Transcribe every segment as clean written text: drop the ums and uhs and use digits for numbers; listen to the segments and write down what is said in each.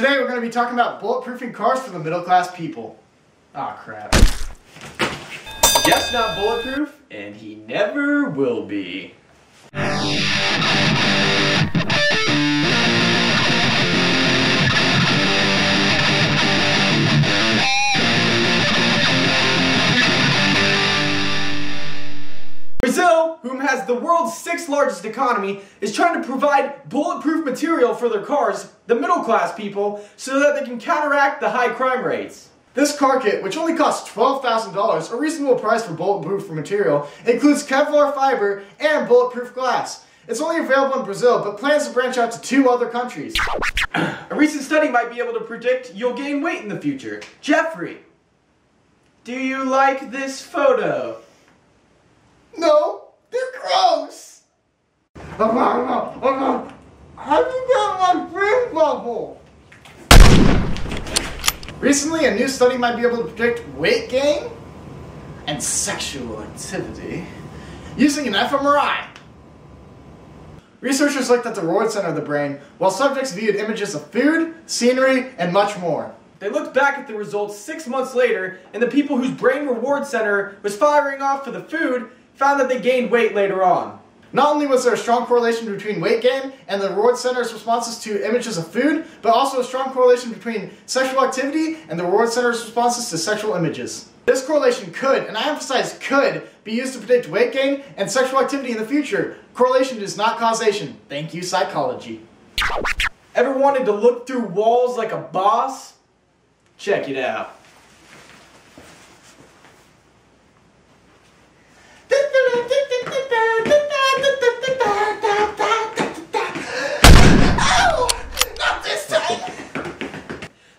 Today we're going to be talking about bulletproofing cars for the middle class people. Aw, crap. Jeff's not bulletproof, and he never will be. Brazil, whom has the world's 6th largest economy, is trying to provide bulletproof material for their cars, the middle class people, so that they can counteract the high crime rates. This car kit, which only costs $12,000, a reasonable price for bulletproof material, includes Kevlar fiber and bulletproof glass. It's only available in Brazil, but plans to branch out to 2 other countries. A recent study might be able to predict you'll gain weight in the future. Jeffrey, do you like this photo? No, they're gross! How do you get my brain bubble? Recently, a new study might be able to predict weight gain and sexual activity using an fMRI. Researchers looked at the reward center of the brain while subjects viewed images of food, scenery, and much more. They looked back at the results 6 months later, and the people whose brain reward center was firing off for the food found that they gained weight later on. Not only was there a strong correlation between weight gain and the reward center's responses to images of food, but also a strong correlation between sexual activity and the reward center's responses to sexual images. This correlation could, and I emphasize could, be used to predict weight gain and sexual activity in the future. Correlation is not causation. Thank you, psychology. Ever wanted to look through walls like a boss? Check it out.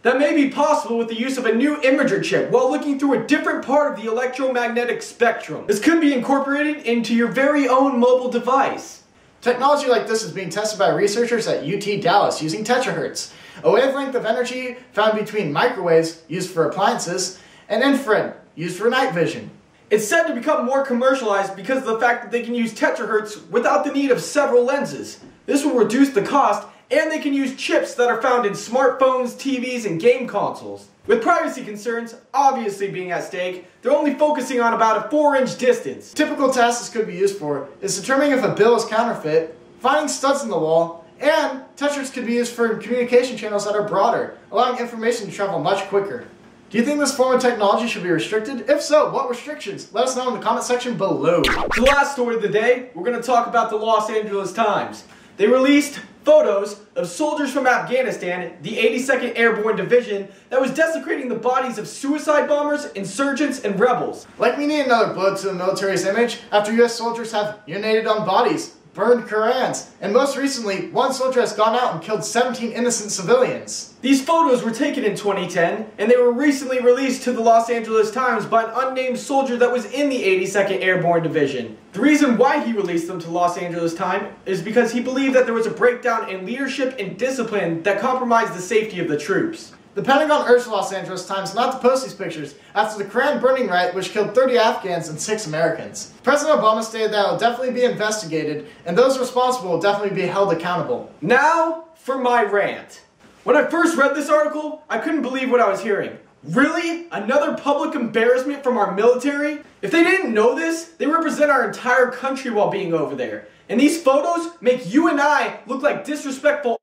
That may be possible with the use of a new imager chip while looking through a different part of the electromagnetic spectrum. This could be incorporated into your very own mobile device. Technology like this is being tested by researchers at UT Dallas using terahertz, a wavelength of energy found between microwaves, used for appliances, and infrared, used for night vision. It's said to become more commercialized because of the fact that they can use terahertz without the need of several lenses. This will reduce the cost, and they can use chips that are found in smartphones, TVs, and game consoles. With privacy concerns obviously being at stake, they're only focusing on about a 4-inch distance. Typical tasks this could be used for is determining if a bill is counterfeit, finding studs in the wall, and Tetris could be used for communication channels that are broader, allowing information to travel much quicker. Do you think this form of technology should be restricted? If so, what restrictions? Let us know in the comment section below. The last story of the day, we're going to talk about the Los Angeles Times. They released photos of soldiers from Afghanistan, the 82nd Airborne Division, that was desecrating the bodies of suicide bombers, insurgents, and rebels. Like we need another blow to the military's image after US soldiers have urinated on bodies, burned Korans, and most recently, one soldier has gone out and killed 17 innocent civilians. These photos were taken in 2010, and they were recently released to the Los Angeles Times by an unnamed soldier that was in the 82nd Airborne Division. The reason why he released them to the Los Angeles Times is because he believed that there was a breakdown in leadership and discipline that compromised the safety of the troops. The Pentagon urged the Los Angeles Times not to post these pictures after the Koran burning riot, which killed 30 Afghans and 6 Americans. President Obama stated that it will definitely be investigated, and those responsible will definitely be held accountable. Now for my rant. When I first read this article, I couldn't believe what I was hearing. Really? Another public embarrassment from our military? If they didn't know this, they represent our entire country while being over there. And these photos make you and I look like disrespectful.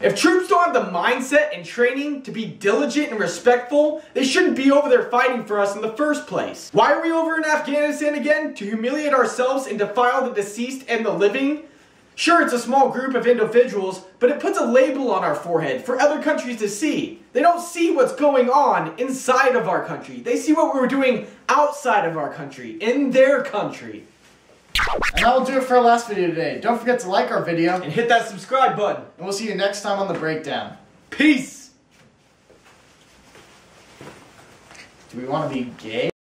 If troops don't have the mindset and training to be diligent and respectful, they shouldn't be over there fighting for us in the first place. Why are we over in Afghanistan again? To humiliate ourselves and defile the deceased and the living? Sure, it's a small group of individuals, but it puts a label on our forehead for other countries to see. They don't see what's going on inside of our country. They see what we're doing outside of our country, in their country. And that will do it for our last video today. Don't forget to like our video and hit that subscribe button. And we'll see you next time on The Breakdown. Peace! Do we want to be gay?